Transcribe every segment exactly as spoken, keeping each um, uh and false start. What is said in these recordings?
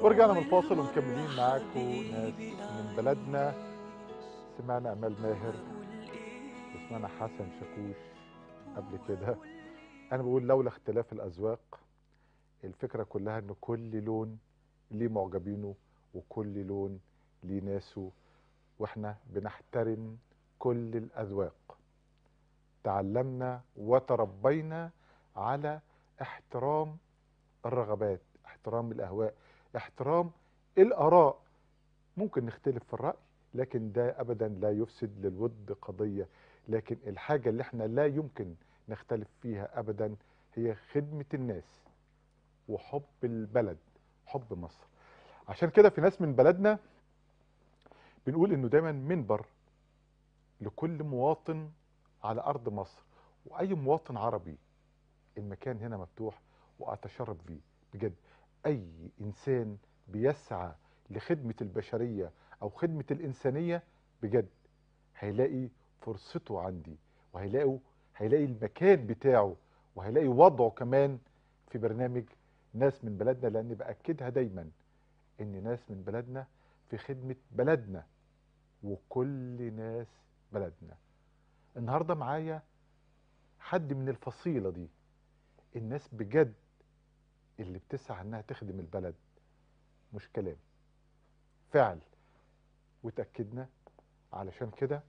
ورجعنا من الفاصل ومكملين معاكم ناس من بلدنا. سمعنا أمال ماهر وسمعنا حسن شاكوش قبل كده. أنا بقول لولا اختلاف الأذواق، الفكرة كلها إن كل لون ليه معجبينه وكل لون ليه ناسه، وإحنا بنحترم كل الأذواق. تعلمنا وتربينا على احترام الرغبات، احترام الأهواء، احترام الآراء. ممكن نختلف في الرأي لكن ده أبدا لا يفسد للود قضية، لكن الحاجة اللي احنا لا يمكن نختلف فيها أبدا هي خدمة الناس وحب البلد، حب مصر. عشان كده في ناس من بلدنا بنقول إنه دايما منبر لكل مواطن على أرض مصر وأي مواطن عربي. المكان هنا مفتوح وأتشرف فيه بجد. أي إنسان بيسعى لخدمة البشرية أو خدمة الإنسانية بجد هيلاقي فرصته عندي، وهيلاقي هيلاقي المكان بتاعه، وهيلاقي وضعه كمان في برنامج ناس من بلدنا، لأن بأكدها دايما إن ناس من بلدنا في خدمة بلدنا وكل ناس بلدنا. النهاردة معايا حد من الفصيلة دي، الناس بجد اللي بتسعى انها تخدم البلد، مش كلام، فعل. وتأكدنا علشان كده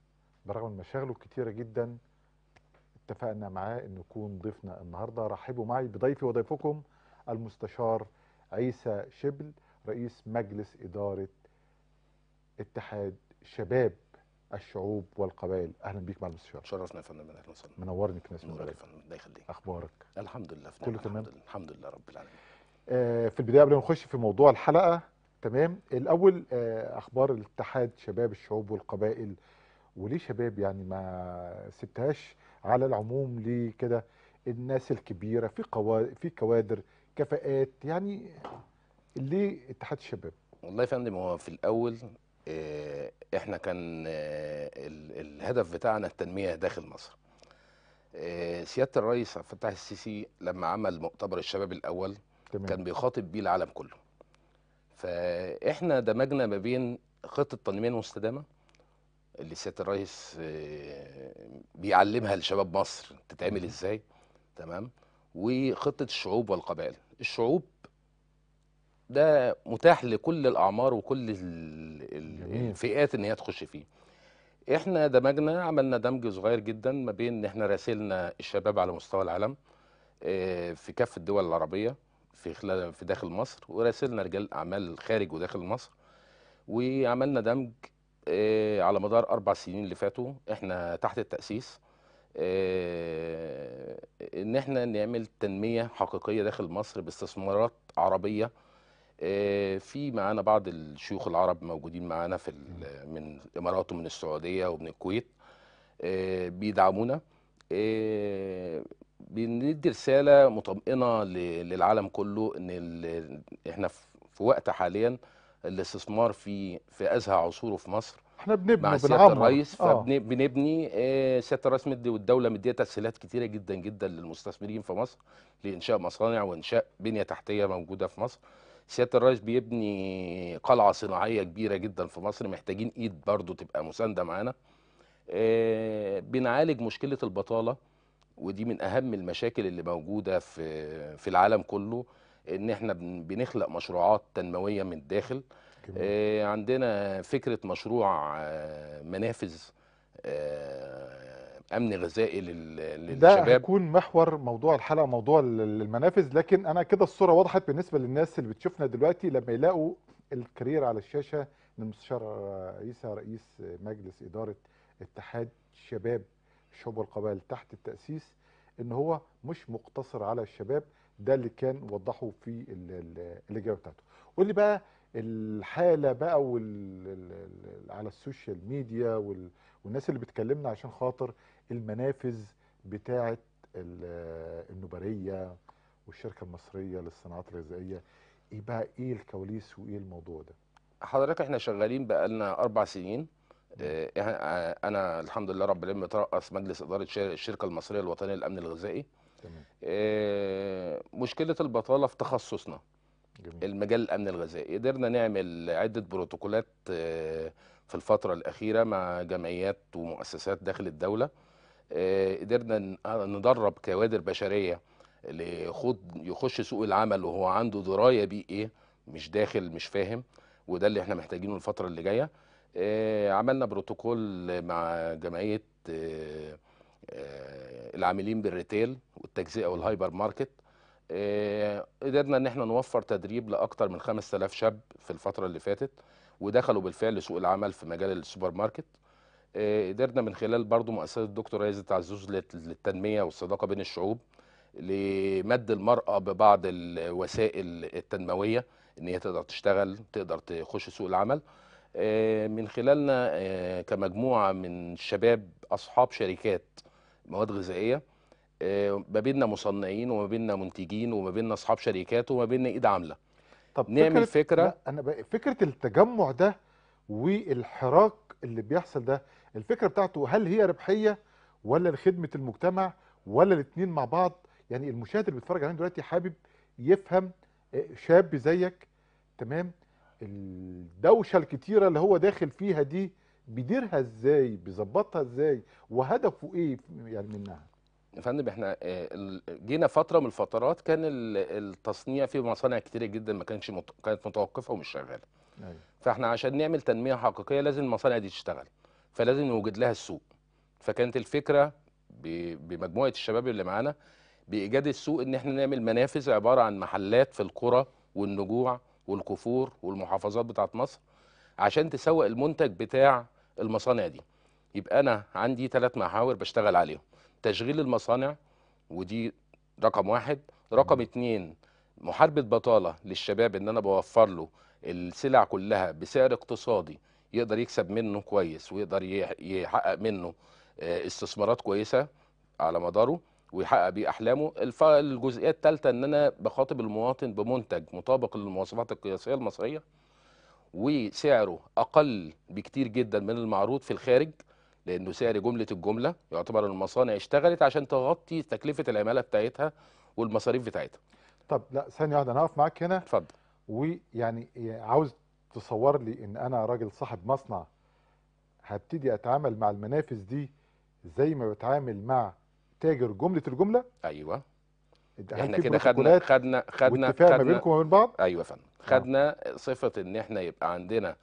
برغم مشاغله كتيرة جدا اتفقنا معاه ان يكون ضيفنا النهارده. رحبوا معي بضيفي وضيفكم المستشار عيسى شبل، رئيس مجلس إدارة اتحاد شباب الشعوب والقبائل. اهلا بيك مع المستشار. شرفنا يا فندم. اهلا وسهلا. منورني في ناس من بلدنا. الله يخليك. اخبارك؟ الحمد لله في نعمه. كله تمام الحمد لله رب العالمين. آه في البدايه قبل ما نخش في موضوع الحلقه، تمام، الاول آه اخبار الاتحاد شباب الشعوب والقبائل، وليه شباب؟ يعني ما سبتهاش على العموم ليه كده؟ الناس الكبيره في قوا في كوادر كفاءات، يعني ليه اتحاد الشباب؟ والله يا فندم هو في الاول احنا كان الهدف بتاعنا التنمية داخل مصر. سيادة الرئيس عبد الفتاح السيسي لما عمل مؤتمر الشباب الأول كان بيخاطب بيه العالم كله، فاحنا دمجنا ما بين خطة تنمية مستدامة اللي سيادة الرئيس بيعلمها لشباب مصر تتعمل ازاي، تمام، وخطة الشعوب والقبائل. الشعوب ده متاح لكل الاعمار وكل الفئات ان هي تخش فيه. احنا دمجنا، عملنا دمج صغير جدا ما بين ان احنا راسلنا الشباب على مستوى العالم في كافه الدول العربيه في خلال في داخل مصر، وراسلنا رجال اعمال خارج وداخل مصر، وعملنا دمج على مدار اربع سنين اللي فاتوا احنا تحت التاسيس ان احنا نعمل تنميه حقيقيه داخل مصر باستثمارات عربيه. في معانا بعض الشيوخ العرب موجودين معانا في من الامارات ومن السعوديه ومن الكويت بيدعمونا، بندي رساله مطمئنه للعالم كله ان احنا في وقت حاليا الاستثمار في في ازهى عصوره في مصر. احنا بنبني مع سيادة الرئيس، فبنبني آه. سيادة الرئيس مدي والدولة مدية تسهيلات كتيرة جدا جدا للمستثمرين في مصر لإنشاء مصانع وإنشاء بنية تحتية موجودة في مصر. سيادة الرئيس بيبني قلعة صناعية كبيرة جدا في مصر، محتاجين إيد برضو تبقى مساندة معانا. آه بنعالج مشكلة البطالة، ودي من أهم المشاكل اللي موجودة في في العالم كله، إن احنا بنخلق مشروعات تنموية من الداخل. آه عندنا فكرة مشروع آه منافذ آه أمن غذائي للشباب. ده هيكون محور موضوع الحلقة، موضوع المنافذ، لكن أنا كده الصورة وضحت بالنسبة للناس اللي بتشوفنا دلوقتي لما يلاقوا الكارير على الشاشة للمستشار عيسى رئيس مجلس إدارة اتحاد شباب الشعوب والقبائل تحت التأسيس، إن هو مش مقتصر على الشباب. ده اللي كان وضحه في الإجابة بتاعته. قول لي بقى الحالة بقى على السوشيال ميديا والناس اللي بتكلمنا عشان خاطر المنافذ بتاعة النوبارية والشركة المصرية للصناعات الغذائية، ايه بقى، ايه الكواليس وايه الموضوع ده؟ حضرتك احنا شغالين بقالنا اربع سنين. اه انا الحمد لله رب العالمين بترأس مجلس إدارة الشركة المصرية الوطنية للأمن الغذائي. تمام. اه مشكلة البطالة في تخصصنا المجال الأمن الغذائي. قدرنا نعمل عدة بروتوكولات في الفترة الأخيرة مع جمعيات ومؤسسات داخل الدولة. قدرنا ندرب كوادر بشرية لخوض يخش سوق العمل وهو عنده دراية بيه إيه، مش داخل مش فاهم، وده اللي احنا محتاجينه الفترة اللي جاية. عملنا بروتوكول مع جمعية العاملين بالريتيل والتجزئة والهايبر ماركت. قدرنا ان احنا نوفر تدريب لاكثر من خمسة آلاف شاب في الفتره اللي فاتت، ودخلوا بالفعل سوق العمل في مجال السوبر ماركت. قدرنا من خلال برضو مؤسسه الدكتور عزت عزوز للتنميه والصداقه بين الشعوب لمد المراه ببعض الوسائل التنمويه ان هي تقدر تشتغل، تقدر تخش سوق العمل. من خلالنا كمجموعه من الشباب اصحاب شركات مواد غذائيه، ما بيننا مصنعين وما بيننا منتجين وما بيننا اصحاب شركات وما بيننا ايد عامله. طب نعمل فكره لا انا بقى فكره التجمع ده والحراك اللي بيحصل ده، الفكره بتاعته هل هي ربحيه ولا لخدمه المجتمع ولا الاثنين مع بعض؟ يعني المشاهد اللي بيتفرج علينا دلوقتي حابب يفهم شاب زيك تمام الدوشه الكتيره اللي هو داخل فيها دي بيديرها ازاي، بيظبطها ازاي، وهدفه ايه يعني منها؟ يا فندم احنا جينا فتره من الفترات كان التصنيع في مصانع كتير جدا ما كانتش مت... كانت متوقفه ومش شغاله. أيوة. فاحنا عشان نعمل تنميه حقيقيه لازم المصانع دي تشتغل، فلازم نوجد لها السوق. فكانت الفكره ب... بمجموعه الشباب اللي معانا بايجاد السوق ان احنا نعمل منافذ عباره عن محلات في القرى والنجوع والكفور والمحافظات بتاعت مصر عشان تسوق المنتج بتاع المصانع دي. يبقى انا عندي ثلاث محاور بشتغل عليهم، تشغيل المصانع ودي رقم واحد، رقم اتنين محاربة بطالة للشباب ان انا بوفر له السلع كلها بسعر اقتصادي يقدر يكسب منه كويس ويقدر يحقق منه استثمارات كويسة على مداره ويحقق بيه احلامه. الجزئية الثالثة ان انا بخاطب المواطن بمنتج مطابق للمواصفات القياسية المصرية وسعره اقل بكتير جدا من المعروض في الخارج، لأنه سعر جملة الجملة يعتبر المصانع اشتغلت عشان تغطي تكلفة العمالة بتاعتها والمصاريف بتاعتها. طب لا ثانية واحدة أنا هقف معاك هنا. اتفضل. ويعني عاوز تصور لي إن أنا راجل صاحب مصنع هبتدي أتعامل مع المنافس دي زي ما بتعامل مع تاجر جملة الجملة؟ أيوه. احنا كده خدنا خدنا خدنا اتفاق ما بينكم وما بين بعض؟ أيوه يا فندم. خدنا صفة إن احنا يبقى عندنا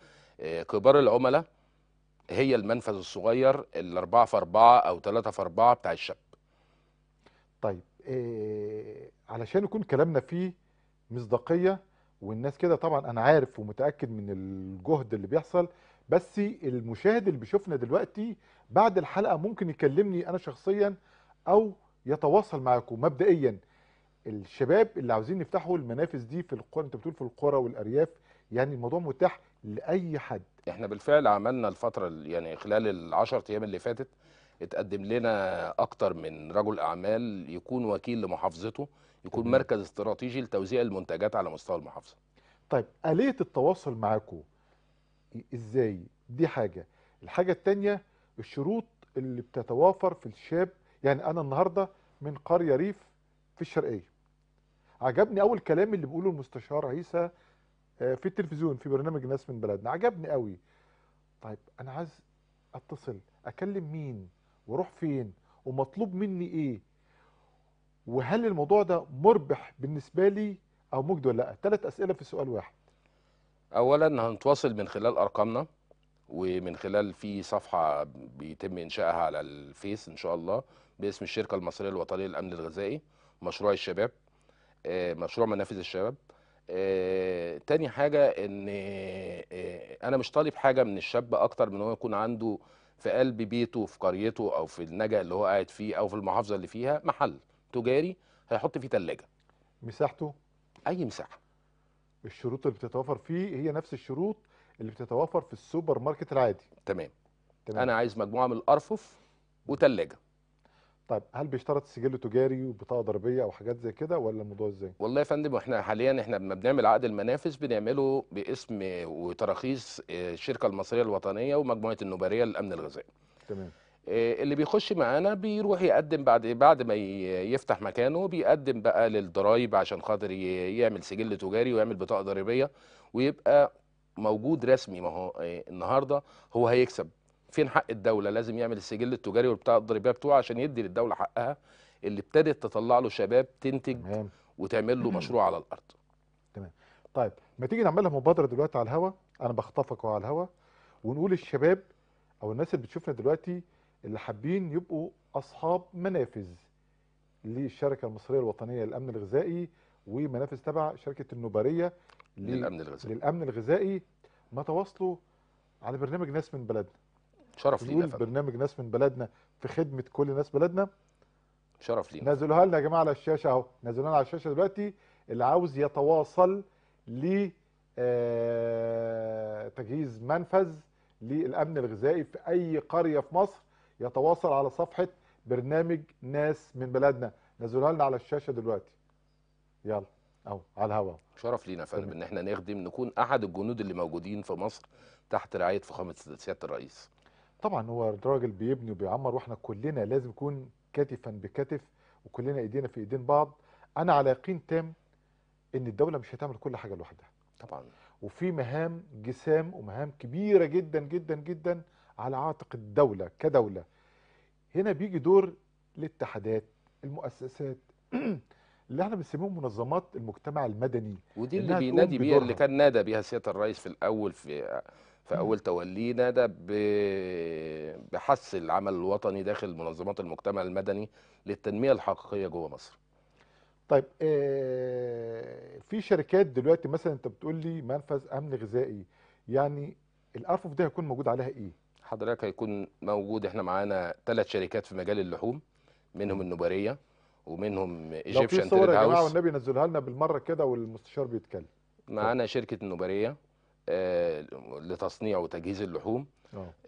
كبار العملاء هي المنفذ الصغير الأربعة في أربعة أو ثلاثة في أربعة بتاع الشاب. طيب إيه علشان يكون كلامنا فيه مصداقية والناس كده، طبعا أنا عارف ومتأكد من الجهد اللي بيحصل، بس المشاهد اللي بيشوفنا دلوقتي بعد الحلقة ممكن يكلمني أنا شخصيا أو يتواصل معاكم. مبدئيا الشباب اللي عاوزين يفتحوا المنافذ دي في القرى، أنت بتقول في القرى والأرياف، يعني الموضوع متاح لأي حد. احنا بالفعل عملنا الفترة يعني خلال العشر ايام اللي فاتت اتقدم لنا اكتر من رجل اعمال يكون وكيل لمحافظته، يكون مركز استراتيجي لتوزيع المنتجات على مستوى المحافظة. طيب آلية التواصل معاكم ازاي؟ دي حاجة. الحاجة التانية الشروط اللي بتتوافر في الشاب. يعني انا النهاردة من قرية ريف في الشرقية، عجبني اول كلام اللي بيقوله المستشار عيسى في التلفزيون في برنامج ناس من بلدنا، عجبني قوي. طيب انا عايز اتصل، اكلم مين واروح فين ومطلوب مني ايه، وهل الموضوع ده مربح بالنسبه لي او مجدي ولا لا؟ ثلاث اسئله في سؤال واحد. اولا هنتواصل من خلال ارقامنا ومن خلال في صفحه بيتم انشائها على الفيس ان شاء الله باسم الشركه المصريه الوطنيه للامن الغذائي، مشروع الشباب، مشروع منافذ الشباب. آه، تاني حاجة ان آه، انا مش طالب حاجة من الشاب اكتر من هو يكون عنده في قلب بيته في قريته او في النجا اللي هو قاعد فيه او في المحافظة اللي فيها محل تجاري هيحط فيه تلاجة. مساحته؟ اي مساحة. الشروط اللي بتتوفر فيه هي نفس الشروط اللي بتتوفر في السوبر ماركت العادي؟ تمام. تمام. انا عايز مجموعة من الارفف وتلاجة. طيب هل بيشترط سجل تجاري وبطاقه ضريبيه او حاجات زي كده ولا الموضوع ازاي؟ والله يا فندم احنا حاليا احنا لما بنعمل عقد المنافس بنعمله باسم وتراخيص الشركه المصريه الوطنيه ومجموعه النوبارية للامن الغذائي. تمام. اللي بيخش معانا بيروح يقدم بعد بعد ما يفتح مكانه، بيقدم بقى للضرايب عشان خاطر يعمل سجل تجاري ويعمل بطاقه ضريبيه ويبقى موجود رسمي. ما هو النهارده هو هيكسب فين حق الدوله؟ لازم يعمل السجل التجاري والبطاقه الضريبيه بتوعه عشان يدي للدوله حقها اللي ابتدت تطلع له شباب تنتج وتعمل له مشروع على الارض. تمام. طيب ما تيجي نعملها مبادره دلوقتي على الهوا، انا بخطفك على الهوا، ونقول الشباب او الناس اللي بتشوفنا دلوقتي اللي حابين يبقوا اصحاب منافذ للشركه المصريه الوطنيه للامن الغذائي ومنافذ تبع شركه النوباريه للامن الغذائي للامن الغذائي ما تواصلوا على برنامج ناس من بلدنا. شرف لينا برنامج ناس من بلدنا في خدمه كل ناس بلدنا. شرف لينا. نزلوها لنا يا جماعه على الشاشه اهو، نزلوها على الشاشه دلوقتي. اللي عاوز يتواصل ل تجهيز منفذ للامن الغذائي في اي قريه في مصر يتواصل على صفحه برنامج ناس من بلدنا، نزلوها لنا على الشاشه دلوقتي. يلا اهو على الهوا. شرف لينا فعلا ان احنا نخدم، نكون احد الجنود اللي موجودين في مصر تحت رعايه فخامه سياده الرئيس. طبعا هو الراجل بيبني وبيعمر، واحنا كلنا لازم نكون كتفا بكتف وكلنا ايدينا في ايدين بعض. انا على يقين تام ان الدوله مش هتعمل كل حاجه لوحدها. طبعا. وفي مهام جسام ومهام كبيره جدا جدا جدا على عاتق الدوله كدوله. هنا بيجي دور الاتحادات، المؤسسات اللي احنا بنسميهم منظمات المجتمع المدني، ودي اللي بينادي بيها اللي كان نادى بيها سياده الرئيس في الاول في في اول توليه، نادى بحث العمل الوطني داخل منظمات المجتمع المدني للتنميه الحقيقيه جوه مصر. طيب آه في شركات دلوقتي مثلا انت بتقول لي منفذ امن غذائي، يعني الارفف ده هيكون موجود عليها ايه؟ حضرتك هيكون موجود، احنا معانا ثلاث شركات في مجال اللحوم، منهم النوبارية ومنهم ايجيبشن ثيرد هاوس. لو في صور يا جماعه والنبي نزلها لنا بالمره كده والمستشار بيتكلم. معانا شركه النوبارية آه لتصنيع وتجهيز اللحوم.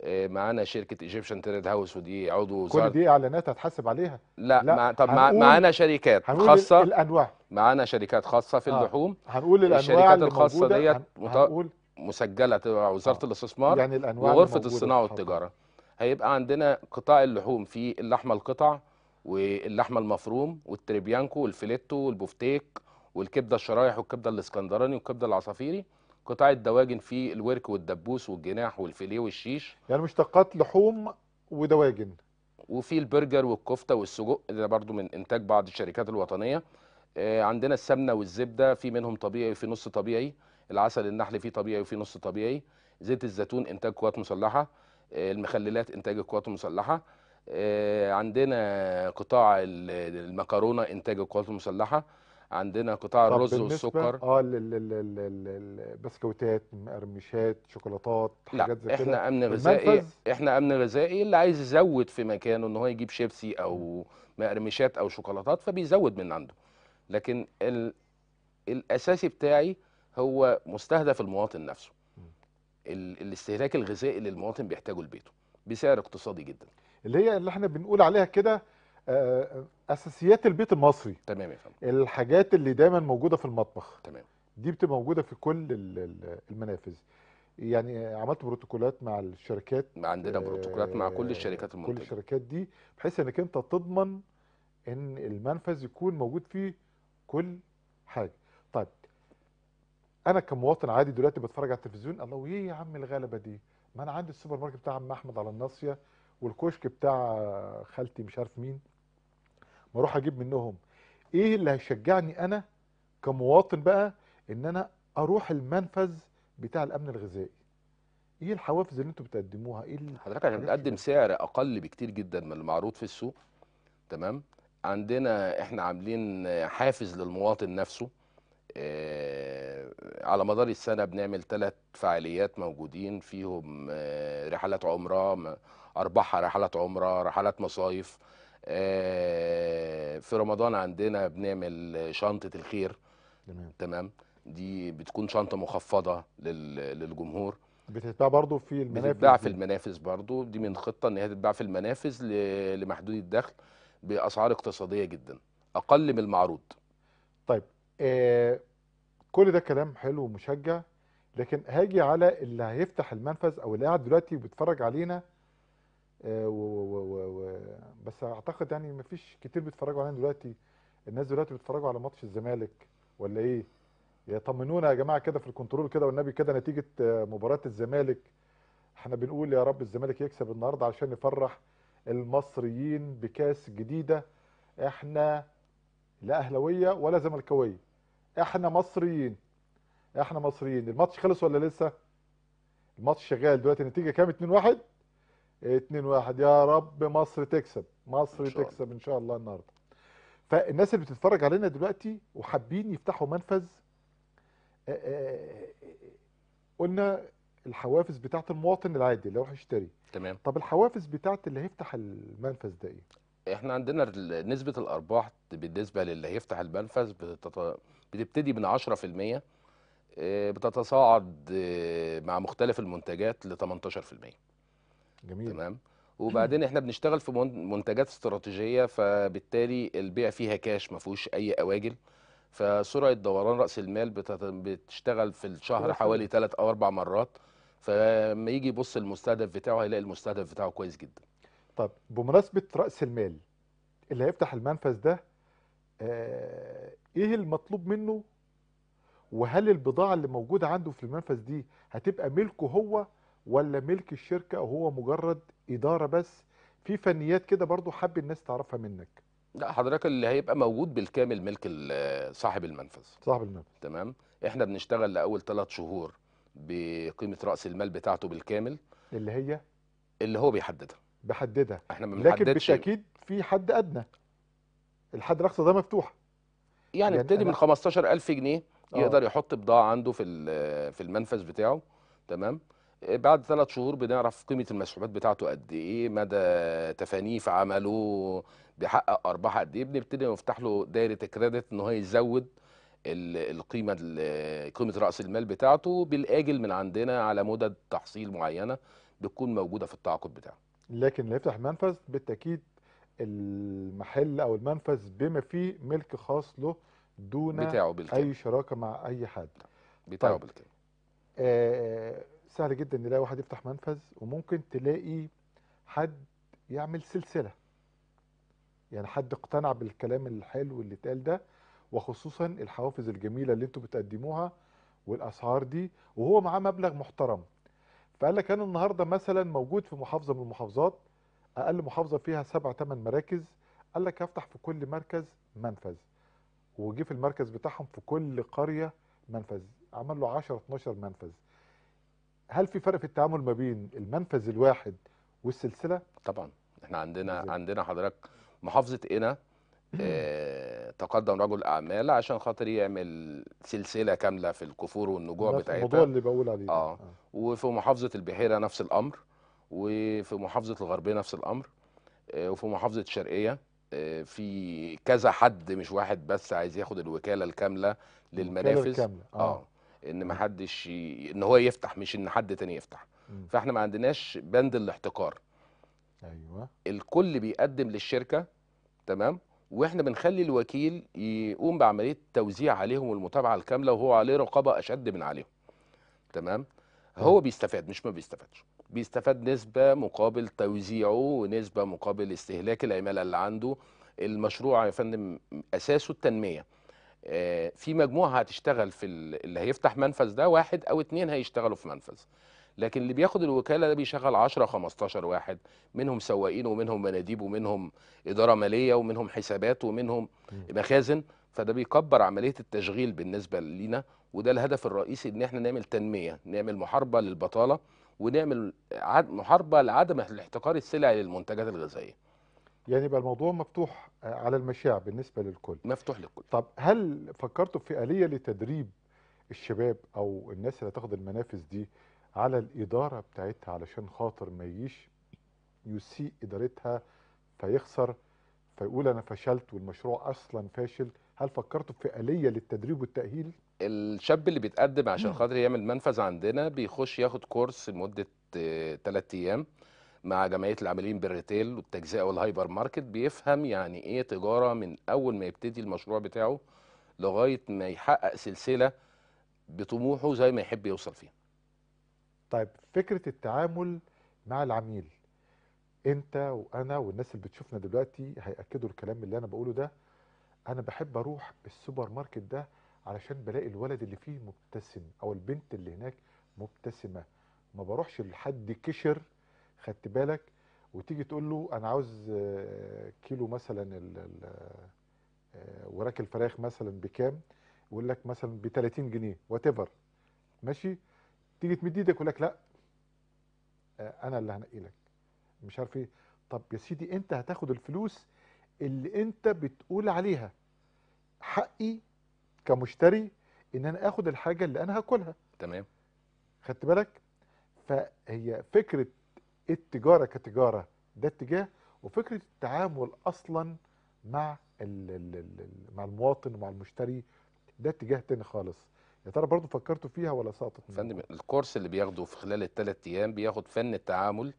آه معانا شركه ايجيبشن ثيرد هاوس ودي عضو كل دي اعلانات هتحاسب عليها؟ لا, لا. مع... طب معانا شركات خاصه، الانواع معانا شركات خاصه في آه. اللحوم هنقول الانواع، الشركات الخاصه ديت هنقول مسجله تبع وزاره الاستثمار يعني الانواع وغرفه الصناعه والتجاره. هيبقى عندنا قطاع اللحوم فيه اللحمه القطع واللحمه المفروم والتريبيانكو والفيليتو والبوفتيك والكبده الشرايح والكبده الاسكندراني والكبده العصافيري. قطاع الدواجن فيه الورك والدبوس والجناح والفيليه والشيش، يعني مشتقات لحوم ودواجن، وفي البرجر والكفته والسجق ده برضو من انتاج بعض الشركات الوطنيه. عندنا السمنه والزبده في منهم طبيعي وفي نص طبيعي، العسل النحل فيه طبيعي وفيه نص طبيعي، زيت الزيتون انتاج قوات مسلحه، المخللات انتاج القوات المسلحه، عندنا قطاع المكرونه انتاج القوات المسلحه، عندنا قطاع الرز والسكر. اه البسكوتات، مقرمشات، شوكولاتات، حاجات زي كده. احنا امن غذائي، احنا امن غذائي اللي عايز يزود في مكانه ان هو يجيب شيبسي او مقرمشات او شوكولاتات فبيزود من عنده، لكن ال... الاساسي بتاعي هو مستهدف المواطن نفسه. ال... الاستهلاك الغذائي اللي المواطن بيحتاجه لبيته بسعر اقتصادي جدا، اللي هي اللي احنا بنقول عليها كده اساسيات البيت المصري. تمام يا فندم. الحاجات اللي دايما موجوده في المطبخ. تمام. دي بتبقى موجوده في كل المنافذ. يعني عملت بروتوكولات مع الشركات، عندنا بروتوكولات مع كل الشركات المنتجه، كل الشركات دي، بحيث انك انت تضمن ان المنفذ يكون موجود فيه كل حاجه. طيب انا كمواطن عادي دلوقتي بتفرج على التلفزيون، الله ويه يا عم الغلبه دي، ما انا عندي السوبر ماركت بتاع عم احمد على الناصيه والكشك بتاع خالتي مش عارف مين، ما اروح اجيب منهم. ايه اللي هيشجعني انا كمواطن بقى ان انا اروح المنفذ بتاع الامن الغذائي؟ ايه الحوافز اللي انتم بتقدموها؟ ايه اللي حضرتك احنا بنقدم سعر اقل بكتير جدا من المعروض في السوق. تمام. عندنا احنا عاملين حافز للمواطن نفسه. آه على مدار السنه بنعمل ثلاث فعاليات موجودين فيهم آه رحلات عمره، ارباحها رحلات عمره، رحلات مصايف. في رمضان عندنا بنعمل شنطة الخير. تمام. تمام. دي بتكون شنطة مخفضة للجمهور، بتتباع برضو في المنافذ، بتتباع في المنافذ برضو. دي من خطة ان هي تتباع في المنافذ لمحدود الدخل بأسعار اقتصادية جدا أقل من المعروض. طيب آه كل ده كلام حلو ومشجع، لكن هاجي على اللي هيفتح المنفذ أو اللي قاعد دلوقتي بيتفرج علينا و... و... و... بس اعتقد يعني ما فيش كتير بيتفرجوا علينا دلوقتي. الناس دلوقتي بيتفرجوا على ماتش الزمالك ولا ايه؟ يطمنونا يا جماعه كده في الكنترول كده والنبي كده نتيجه مباراه الزمالك. احنا بنقول يا رب الزمالك يكسب النهارده عشان نفرح المصريين بكاس جديده. احنا لا اهلاويه ولا زملكاويه، احنا مصريين، احنا مصريين. الماتش خلص ولا لسه؟ الماتش شغال دلوقتي. النتيجه كام؟ اتنين واحد. اتنين واحد. يا رب مصر تكسب، مصر تكسب ان شاء الله النهارده. فالناس اللي بتتفرج علينا دلوقتي وحابين يفتحوا منفذ، قلنا الحوافز بتاعه المواطن العادي اللي هو هيشتري، تمام. طب الحوافز بتاعه اللي هيفتح المنفذ ده ايه؟ احنا عندنا نسبه الارباح بالنسبه للي هيفتح المنفذ بتت... بتبتدي من عشرة في المية، بتتصاعد مع مختلف المنتجات ل تمنتاشر في المية. جميل، تمام. وبعدين احنا بنشتغل في منتجات استراتيجيه، فبالتالي البيع فيها كاش ما فيهوش اي اواجل، فسرعه دوران راس المال بتشتغل في الشهر حوالي ثلاث او اربع مرات، فلما يجي يبص المستهدف بتاعه هيلاقي المستهدف بتاعه كويس جدا. طب بمناسبه راس المال اللي هيفتح المنفذ ده، آه ايه المطلوب منه؟ وهل البضاعه اللي موجوده عنده في المنفذ دي هتبقى ملكه هو ولا ملك الشركه، او هو مجرد اداره بس؟ في فنيات كده برضو حابب الناس تعرفها منك. لا حضرتك اللي هيبقى موجود بالكامل ملك صاحب المنفذ. صاحب المنفذ، تمام. احنا بنشتغل لاول ثلاث شهور بقيمه راس المال بتاعته بالكامل اللي هي اللي هو بيحددها بيحددها احنا ما بنحددش. لكن بالتاكيد في حد ادنى، الحد الاقصى ده مفتوح، يعني ابتدي يعني من خمستاشر ألف جنيه يقدر أوه. يحط بضاعه عنده في في المنفذ بتاعه، تمام. بعد ثلاث شهور بنعرف قيمه المسحوبات بتاعته قد ايه، مدى تفانيف عمله، بيحقق ارباح قد ايه، بنبتدي نفتح له دايره الكريدت ان هو يزود القيمه قيمه راس المال بتاعته بالاجل من عندنا على مدد تحصيل معينه بتكون موجوده في التعاقد بتاعه. لكن اللي يفتح منفذ بالتاكيد المحل او المنفذ بما فيه ملك خاص له دون اي شراكه مع اي حد بتاعه بالكامل. آه سهل جدا نلاقي واحد يفتح منفذ، وممكن تلاقي حد يعمل سلسله، يعني حد اقتنع بالكلام الحلو اللي اتقال ده، وخصوصا الحوافز الجميله اللي انتوا بتقدموها والاسعار دي، وهو معاه مبلغ محترم، فقال لك انا النهارده مثلا موجود في محافظه من المحافظات، اقل محافظه فيها سبع ثمان مراكز، قال لك هفتح في كل مركز منفذ، وجي في المركز بتاعهم في كل قريه منفذ، عمل له عشرة اتناشر منفذ. هل في فرق في التعامل ما بين المنفذ الواحد والسلسله؟ طبعا احنا عندنا زي. عندنا حضرتك محافظه قنا اه تقدم رجل اعمال عشان خاطر يعمل سلسله كامله في الكفور والنجوع بتاعتها، الموضوع اللي بقول عليه. اه, آه. وفي محافظه البحيره نفس الامر، وفي محافظه الغربيه نفس الامر، اه وفي محافظه الشرقيه اه في كذا حد، مش واحد بس عايز ياخد الوكاله الكامله للمنافذ. آه. اه ان ما حدش ي... ان هو يفتح، مش ان حد تاني يفتح. م. فاحنا ما عندناش بند الاحتكار. ايوه، الكل بيقدم للشركه، تمام، واحنا بنخلي الوكيل يقوم بعمليه توزيع عليهم والمتابعه الكامله، وهو عليه رقابه اشد من عليهم، تمام. هو بيستفاد، مش ما بيستفادش، بيستفاد نسبه مقابل توزيعه، ونسبه مقابل استهلاك العماله اللي عنده. المشروع يا فندم اساسه التنميه، في مجموعه هتشتغل في اللي هيفتح منفذ ده، واحد او اتنين هيشتغلوا في منفذ، لكن اللي بياخد الوكاله ده بيشغل عشرة خمستاشر واحد، منهم سواقين ومنهم مناديب ومنهم اداره ماليه ومنهم حسابات ومنهم مخازن، فده بيكبر عمليه التشغيل بالنسبه لينا. وده الهدف الرئيسي، ان احنا نعمل تنميه، نعمل محاربه للبطاله، ونعمل محاربه لعدم الاحتكار السلعي للمنتجات الغذائيه. يعني يبقى الموضوع مفتوح على المشاع بالنسبة للكل، مفتوح للكل. طب هل فكرتوا في آلية لتدريب الشباب أو الناس اللي هتاخد المنافذ دي على الإدارة بتاعتها، علشان خاطر ما يجيش يسيء إدارتها فيخسر فيقول أنا فشلت والمشروع أصلا فاشل؟ هل فكرتوا في آلية للتدريب والتأهيل؟ الشاب اللي بيتقدم عشان خاطر يعمل منفذ عندنا بيخش ياخد كورس لمدة تلات أيام مع جمعيه العاملين بالريتيل والتجزئه والهايبر ماركت، بيفهم يعني ايه تجاره من اول ما يبتدي المشروع بتاعه لغايه ما يحقق سلسله بطموحه زي ما يحب يوصل فيها. طيب فكره التعامل مع العميل، انت وانا والناس اللي بتشوفنا دلوقتي هيأكدوا الكلام اللي انا بقوله ده. انا بحب اروح السوبر ماركت ده علشان بلاقي الولد اللي فيه مبتسم او البنت اللي هناك مبتسمه، ما بروحش لحد كشر، خدت بالك، وتيجي تقول له انا عاوز كيلو مثلا وراك الفراخ مثلا بكام، يقول لك مثلا ب تلاتين جنيه وات ايفر، ماشي، تيجي تمد ايدك يقول لك لا انا اللي هنقي لك مش عارف ايه. طب يا سيدي انت هتاخد الفلوس اللي انت بتقول عليها، حقي كمشتري ان انا اخد الحاجه اللي انا هاكلها، تمام، خدت بالك؟ فهي فكره التجاره كتجاره ده اتجاه، وفكره التعامل اصلا مع مع المواطن ومع المشتري ده اتجاه تاني خالص. يا ترى برضه فكرتوا فيها ولا سقطت؟ فندم الكورس اللي بياخده في خلال الثلاث ايام بياخد فن التعامل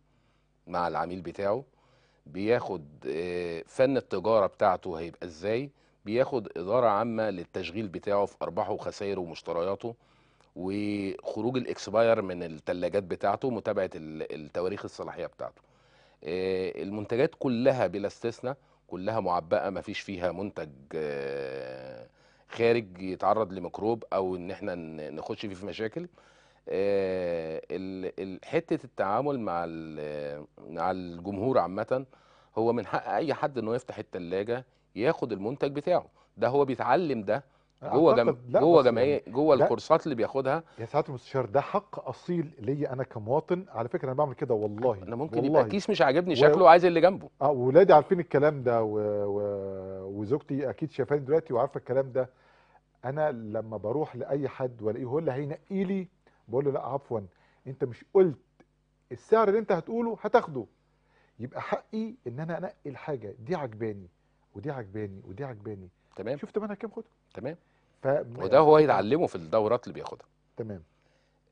مع العميل بتاعه، بياخد فن التجاره بتاعته هيبقى ازاي، بياخد اداره عامه للتشغيل بتاعه في ارباحه وخسائره ومشترياته، وخروج الاكسباير من الثلاجات بتاعته، متابعه التواريخ الصلاحيه بتاعته. المنتجات كلها بلا استثناء كلها معبأه، ما فيش فيها منتج خارج يتعرض لميكروب او ان احنا نخش فيه في مشاكل. حته التعامل مع مع الجمهور عامه، هو من حق اي حد انه يفتح الثلاجه ياخد المنتج بتاعه، ده هو بيتعلم ده جوه جم... جوه جمعيه جوه الكورسات اللي بياخدها. يا سعاده المستشار ده حق اصيل ليا انا كمواطن، على فكره انا بعمل كده والله. انا ممكن والله. يبقى كيس مش عاجبني شكله وعايز اللي جنبه. اه ولادي عارفين الكلام ده و... و... وزوجتي اكيد شايفاني دلوقتي وعارفه الكلام ده. انا لما بروح لاي حد والاقيه هو اللي هينقي لي بقول له لا عفوا، انت مش قلت السعر اللي انت هتقوله هتاخده، يبقى حقي ان انا انقي الحاجه دي عجباني ودي عجباني ودي عجباني، تمام، شفت منها كام، خد، تمام. ف... وده هو يتعلمه في الدورات اللي بياخدها، تمام.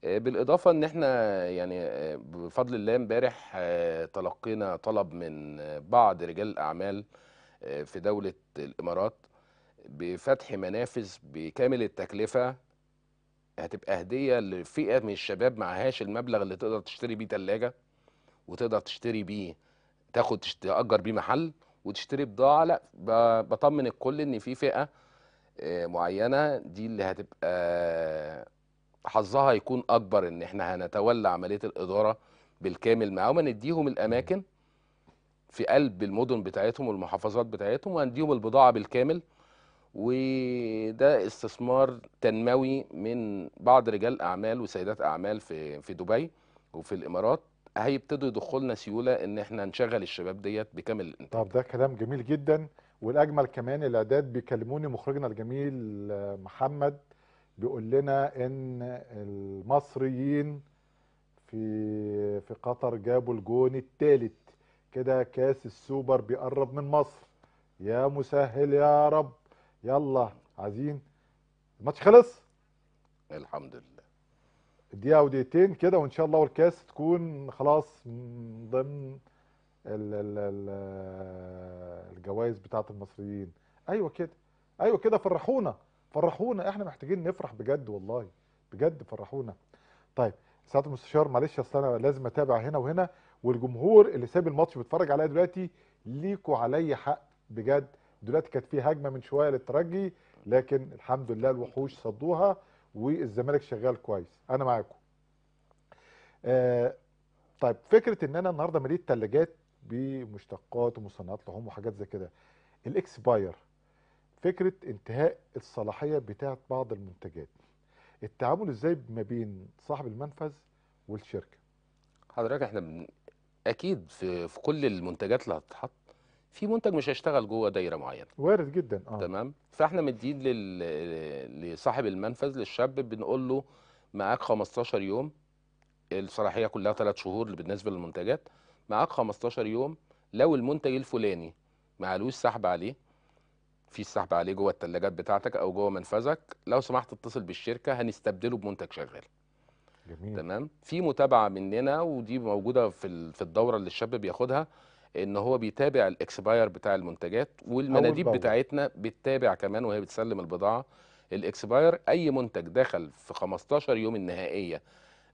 بالاضافه ان احنا يعني بفضل الله امبارح تلقينا طلب من بعض رجال الاعمال في دوله الامارات بفتح منافذ بكامل التكلفه، هتبقى هديه لفئه من الشباب معهاش المبلغ اللي تقدر تشتري بيه ثلاجه، وتقدر تشتري بيه تاخد تاجر بيه محل وتشتري بضاعه. لا، بطمن الكل ان في فئه معينه دي اللي هتبقى حظها هيكون اكبر، ان احنا هنتولى عمليه الاداره بالكامل معاهم، ونديهم الاماكن في قلب المدن بتاعتهم والمحافظات بتاعتهم، وهنديهم البضاعه بالكامل. وده استثمار تنموي من بعض رجال اعمال وسيدات اعمال في في دبي وفي الامارات، هيبتدوا يدخلنا سيوله ان احنا نشغل الشباب ديت بكامل الانتاج. طب ده كلام جميل جدا، والاجمل كمان الاعداد بيكلموني مخرجنا الجميل محمد بيقول لنا ان المصريين في في قطر جابوا الجون الثالث، كده كاس السوبر بيقرب من مصر، يا مسهل يا رب، يلا عايزين الماتش خلص الحمد لله، دقيقة ودقيقتين كده وإن شاء الله والكاس تكون خلاص من ضمن الجوائز بتاعة المصريين. أيوة كده، أيوة كده، فرحونا فرحونا، إحنا محتاجين نفرح بجد والله، بجد فرحونا. طيب سعادة المستشار معلش أصل أنا لازم أتابع هنا وهنا، والجمهور اللي ساب الماتش بيتفرج عليا دلوقتي ليكوا عليا حق بجد. دلوقتي كانت في هجمة من شوية للترجي، لكن الحمد لله الوحوش صدوها والزمالك شغال كويس. انا معاكم. آه طيب فكره ان انا النهارده مليت ثلاجات بمشتقات ومصنعات لحوم وحاجات زي كده، الاكسباير، فكره انتهاء الصلاحيه بتاعه بعض المنتجات، التعامل ازاي ما بين صاحب المنفذ والشركه؟ حضرتك احنا بن... اكيد في في كل المنتجات اللي هتتحط في منتج مش هيشتغل جوه دايره معينه، وارد جدا، اه تمام. فاحنا مدين لل... لصاحب المنفذ للشاب بنقول له معاك خمستاشر يوم، الصلاحيه كلها تلات شهور بالنسبه للمنتجات، معاك خمستاشر يوم، لو المنتج الفلاني معلوش سحب عليه، في سحب عليه جوه الثلاجات بتاعتك او جوه منفذك، لو سمحت اتصل بالشركه هنستبدله بمنتج شغال، جميل، تمام. في متابعه مننا، ودي موجوده في في الدوره اللي الشاب بياخدها، ان هو بيتابع الاكسباير بتاع المنتجات، والمناديب بتاعتنا بتتابع كمان وهي بتسلم البضاعه الاكسباير. اي منتج دخل في خمستاشر يوم النهائيه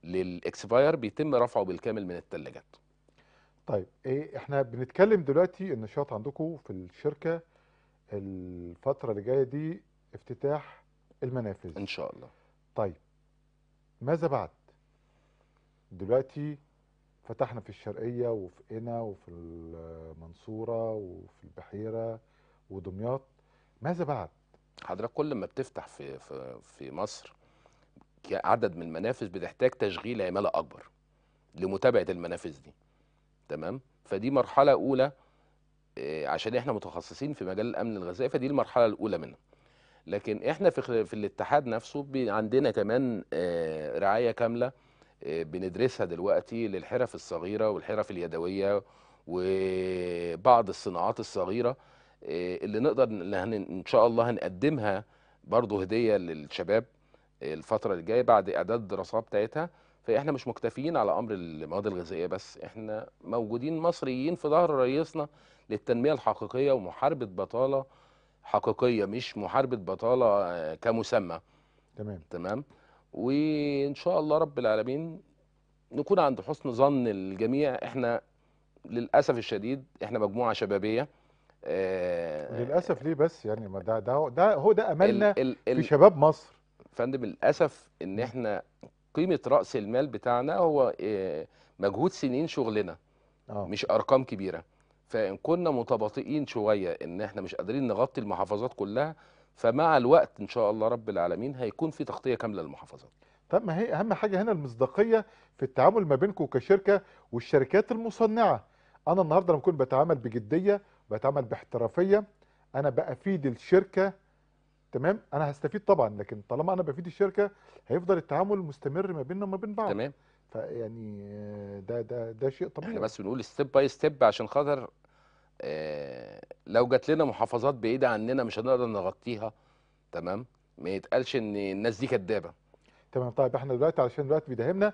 للاكسباير بيتم رفعه بالكامل من الثلاجات. طيب ايه احنا بنتكلم دلوقتي النشاط عندكم في الشركة الفترة اللي جاية دي افتتاح المنافذ ان شاء الله. طيب ماذا بعد؟ دلوقتي فتحنا في الشرقية وفي قنا وفي المنصورة وفي البحيرة ودمياط، ماذا بعد؟ حضرتك كل ما بتفتح في في في مصر عدد من المنافذ بتحتاج تشغيل عمالة أكبر لمتابعة المنافذ دي. تمام؟ فدي مرحلة أولى عشان احنا متخصصين في مجال الأمن الغذائي، فدي المرحلة الأولى منها. لكن احنا في في الاتحاد نفسه عندنا كمان رعاية كاملة بندرسها دلوقتي للحرف الصغيرة والحرف اليدوية وبعض الصناعات الصغيرة اللي نقدر اللي ان شاء الله هنقدمها برضه هدية للشباب الفترة اللي جاية بعد اعداد الدراسة بتاعتها. فاحنا مش مكتفيين على امر المواد الغذائية بس، احنا موجودين مصريين في ظهر رئيسنا للتنمية الحقيقية ومحاربة بطالة حقيقية مش محاربة بطالة كمسمى. تمام تمام وان شاء الله رب العالمين نكون عند حسن ظن الجميع. احنا للاسف الشديد احنا مجموعه شبابيه آه للاسف ليه بس يعني ما ده ده ده هو ده املنا ال ال ال في شباب مصر فندم. للاسف ان احنا قيمه راس المال بتاعنا هو آه مجهود سنين شغلنا آه. مش ارقام كبيره. فان كنا متباطئين شويه ان احنا مش قادرين نغطي المحافظات كلها، فمع الوقت ان شاء الله رب العالمين هيكون في تغطيه كامله للمحافظات. طب ما هي اهم حاجه هنا المصداقيه في التعامل ما بينكم كشركه والشركات المصنعه. انا النهارده لما اكون بتعامل بجديه بتعامل باحترافيه انا بفيد الشركه، تمام؟ انا هستفيد طبعا، لكن طالما انا بفيد الشركه هيفضل التعامل مستمر ما بيننا وما بين بعض. تمام. فيعني ده ده ده شيء طبيعي. احنا بس بنقول ستيب باي ستيب عشان خاطر لو جات لنا محافظات بعيده عننا مش هنقدر نغطيها. تمام؟ ما يتقالش ان الناس دي كدابه. تمام. طيب احنا دلوقتي علشان دلوقتي بيداهمنا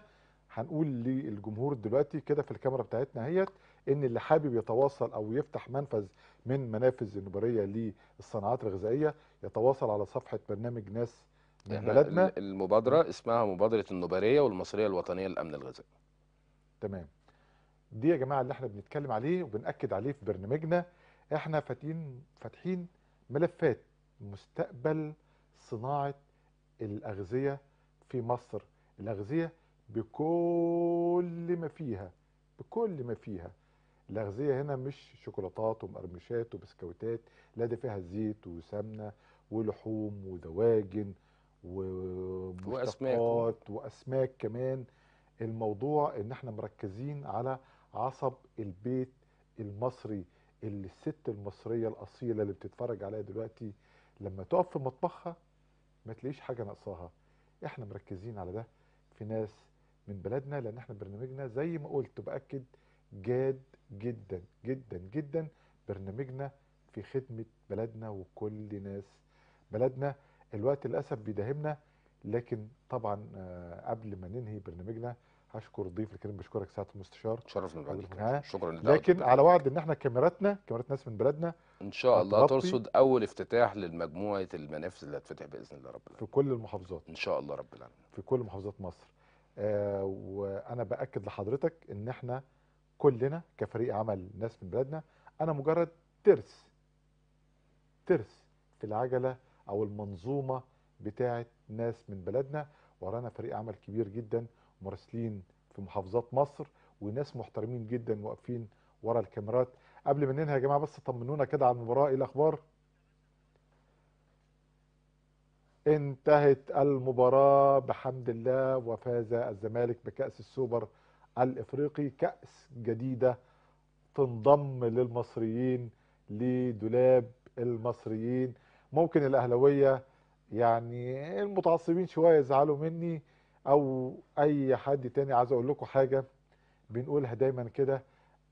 هنقول للجمهور دلوقتي كده في الكاميرا بتاعتنا اهيت ان اللي حابب يتواصل او يفتح منفذ من منافذ النوبارية للصناعات الغذائيه يتواصل على صفحه برنامج ناس من بلدنا. المبادره اسمها مبادره النوبارية والمصريه الوطنيه للامن الغذائي. تمام. دي يا جماعه اللي احنا بنتكلم عليه وبنأكد عليه في برنامجنا. احنا فاتحين فاتحين ملفات مستقبل صناعه الاغذيه في مصر، الاغذيه بكل ما فيها بكل ما فيها. الاغذيه هنا مش شوكولاتات ومقرمشات وبسكوتات، لا ده فيها زيت وسمنه ولحوم ودواجن ومشتقات واسماك كمان. الموضوع ان احنا مركزين على عصب البيت المصري، اللي الست المصريه الاصيله اللي بتتفرج عليها دلوقتي لما تقف في مطبخها ما تلاقيش حاجه ناقصاها. احنا مركزين على ده في ناس من بلدنا، لان احنا برنامجنا زي ما قلت باكد جاد جدا جدا جدا برنامجنا في خدمه بلدنا وكل ناس بلدنا. الوقت للاسف بيداهمنا، لكن طبعا قبل ما ننهي برنامجنا هشكر الضيف الكريم. بشكرك سعاده المستشار، تشرفنا بحضرتك. شكرا لله. لكن على وعد ان احنا كاميراتنا كاميرات ناس من بلدنا ان شاء الله ترصد اول افتتاح لمجموعه المنافذ اللي هتفتح باذن الله رب العالمين في كل المحافظات ان شاء الله رب العالمين في كل محافظات مصر. آه وانا باكد لحضرتك ان احنا كلنا كفريق عمل ناس من بلدنا انا مجرد ترس ترس في العجله او المنظومه بتاعه ناس من بلدنا. ورانا فريق عمل كبير جدا، مراسلين في محافظات مصر وناس محترمين جدا واقفين ورا الكاميرات. قبل ما ننهي يا جماعه بس طمنونا كده على المباراه. ايه الاخبار؟ انتهت المباراه بحمد الله، وفاز الزمالك بكاس السوبر الافريقي، كاس جديده تنضم للمصريين لدولاب المصريين. ممكن الاهلاويه يعني المتعصبين شويه يزعلوا مني او اي حد تاني. عايز اقول لكم حاجه بنقولها دايما كده،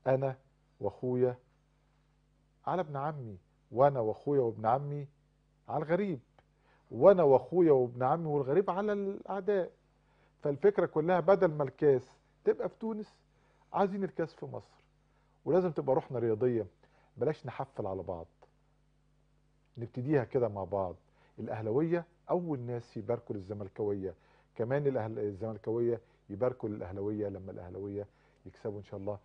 انا واخويا على ابن عمي، وانا واخويا وابن عمي على الغريب، وانا واخويا وابن عمي والغريب على الاعداء. فالفكره كلها بدل ما الكاس تبقى في تونس عايزين الكاس في مصر، ولازم تبقى روحنا رياضيه. بلاش نحفل على بعض، نبتديها كده مع بعض. الاهلاويه اول ناس يباركوا للزملكاويه، كمان الزملكاويه يباركوا للاهلاويه لما الاهلاويه يكسبوا ان شاء الله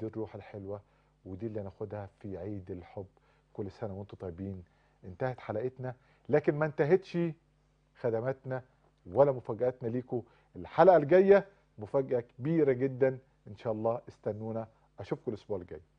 دي الروح الحلوه ودي اللي هناخدها في عيد الحب. كل سنه وانتم طيبين. انتهت حلقتنا، لكن ما انتهتش خدماتنا ولا مفاجاتنا ليكم. الحلقه الجايه مفاجاه كبيره جدا ان شاء الله، استنونا. اشوفكم الاسبوع الجاي.